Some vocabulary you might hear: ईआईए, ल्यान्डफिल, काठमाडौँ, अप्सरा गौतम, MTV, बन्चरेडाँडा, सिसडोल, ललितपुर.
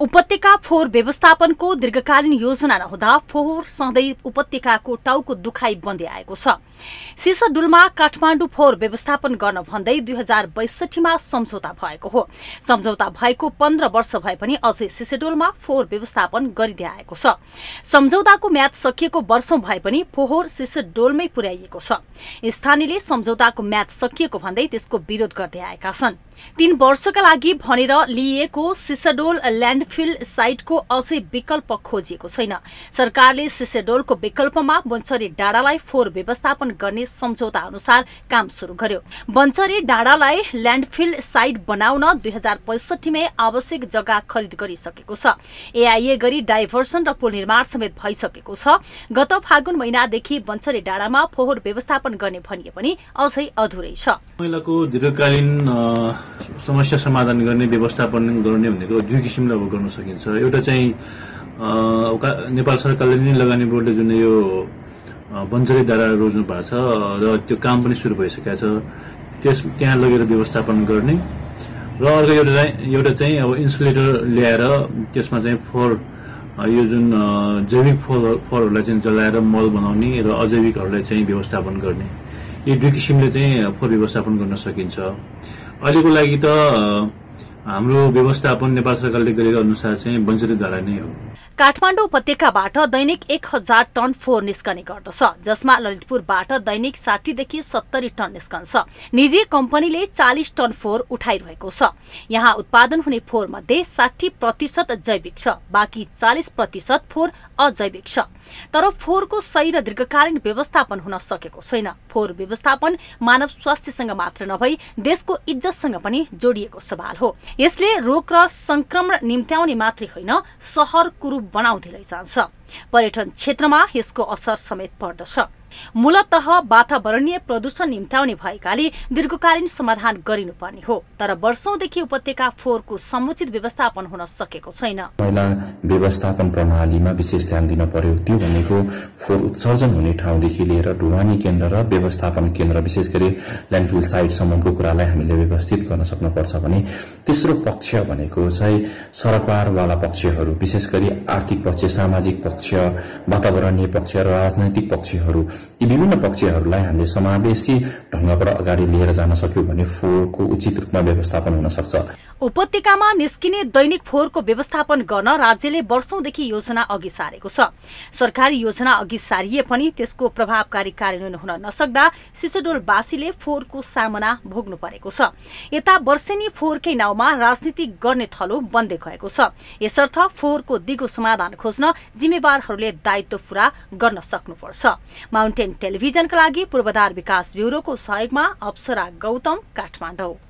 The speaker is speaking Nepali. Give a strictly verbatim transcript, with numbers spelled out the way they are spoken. उपत्यका फोहोर व्यवस्थापनको दीर्घकालीन योजना नहुँदा फोहोर सधैं उपत्यकाको टाउको दुखाइ बन्दै आएको छ। सिसडोलमा काठमाडौ फोहोर व्यवस्थापन गर्न भन्दै दुई हजार बैसठी मा सम्झौता भएको हो। सम्झौता भएको पन्ध्र वर्ष भए पनि अझै सिसडोलमा फोहोर व्यवस्थापन गरिदै आएको छ। सम्झौताको म्याद सकिएको वर्षौं भए पनि फोहोर सिसडोलमै पुर्याइएको छ। स्थानीयले सम्झौताको म्याद सकिएको भन्दै त्यसको विरोध गर्दै आएका छन्। तीन वर्षका लागि भनेर लिएको सिसडोल ल्यान्डफिल साइटको अझै विकल्प खोजिएको छैन। सरकारले सिसडोलको विकल्पमा बन्चरे डाडालाई फोहोर व्यवस्थापन गर्ने सम्झौता अनुसार काम सुरु गर्यो। बन्चरे डाडालाई ल्यान्डफिल साइट बनाउन दुई हजार पैसठी मै आवश्यक जग्गा खरिद गरिसकेको छ। ईआईए गरी डाइभर्सन र पुल निर्माण समेत भइसकेको छ। गत फागुन महिनादेखि बन्चरे डाडामा फोहोर व्यवस्थापन गर्ने भनिए पनि अझै अधुरै छ। समस्या समाधान गर्ने व्यवस्थापन गर्ने भनेको दुई किसिमले अब गर्न सकिन्छ। एउटा चाहिँ नेपाल सरकारले नै लगानी बोर्डले जुन यो बन्चरे डाडा रोज्नु भएको छ र त्यो काम पनि सुरु भइसकेको छ, त्यस त्यहाँ लगेर व्यवस्थापन गर्ने र अर्को एउटा चाहिँ एउटा चाहिँ अब इन्सुलेटर ल्याएर त्यसमा चाहिँ फोहोर यो जुन जैविक फोहोर फोहोरहरूलाई चाहिँ जलाएर मल बनाउने र अजैविकहरूलाई चाहिँ व्यवस्थापन गर्ने, यी दुई किसिमले चाहिँ फोहोर व्यवस्थापन गर्न सकिन्छ। अहिलेको लागि त हाम्रो व्यवस्थापन नेपाल सरकारले गरेको अनुसार चाहिँ बन्चरे डाडा नै हो। काठमाडौँ उपत्यकाबाट दैनिक एक हजार टन फोहोर निस्कने गर्दछ, जसमा ललितपुरबाट दैनिक साठीदेखि सत्तरी टन निस्कन्छ। निजी कम्पनीले चालिस टन फोहोर उठाइरहेको छ। यहाँ उत्पादन हुने फोहोर मध्ये साठी प्रतिशत जैविक छ, बाँकी चालिस प्रतिशत फोहोर अजैविक छ। तर फोहोरको सही र दीर्घकालीन व्यवस्थापन हुन सकेको छैन। फोहोर व्यवस्थापन मानव स्वास्थ्यसँग मात्र नभई देशको इज्जतसँग पनि जोडिएको सवाल हो। यसले रोग र संक्रमण निम्त्याउने मात्रै होइन, सहर कुरूप बनाउँदै लैजान्छ। पर्यटन क्षेत्रमा यसको असर समेत पर्दछ। मूलतः वातावरणीय प्रदूषण निम्त्याउने भएकाले दीर्घकालीन समाधान गरिनुपर्ने हो, तर वर्षौंदेखि उपत्यका फोहोरको समुचित व्यवस्थापन हुन सकेको छैन। पहिला व्यवस्थापन प्रणालीमा विशेष ध्यान दिन पर्यो। त्यो भनेको फोहोर उत्सर्जन हुने ठाउँदेखि लिएर ढुवानी केन्द्र र व्यवस्थापन केन्द्र, विशेष गरी ल्यान्डफिल साइटसम्मको कुरालाई हामीले व्यवस्थित गर्न सक्नुपर्छ भने तेस्रो पक्ष भनेको चाहिँ सरकारवाला पक्षहरू, विशेष गरी आर्थिक पक्ष, सामाजिक पक्ष, वातावरणीय पक्ष र राजनैतिक पक्षहरू, यी विभिन्न पक्षहरूलाई हामीले समावेशी ढंगबाट अगाडि लिएर जान सक्यो भने फोहोरको उचित रूपमा व्यवस्थापन हुन सक्छ। उपत्यकामा निस्किने दैनिक फोहोरको व्यवस्थापन गर्न राज्यले वर्षौंदेखि योजना अघि सारेको छ। सरकारी योजना अघि सारिए पनि त्यसको प्रभावकारी कार्यान्वयन हुन नसक्दा सिसडोलवासीले फोहोरको सामना भोग्नु परेको छ। यता वर्षेनी फोहोरकै नाउँमा राजनीति गर्ने थलो बन्दै गएको छ। यसर्थ फोहोरको दिगो समाधान खोज्न जिम्मेवारहरूले दायित्व पूरा गर्न सक्नुपर्छ। माउन्टेन टेलिभिजनका लागि पूर्वाधार विकास ब्युरोको सहयोगमा अप्सरा गौतम, काठमाडौँ।